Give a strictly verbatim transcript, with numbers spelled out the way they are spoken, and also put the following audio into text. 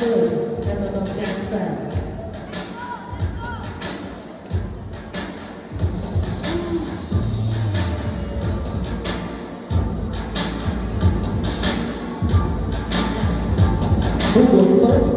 good, number of six. Who will first?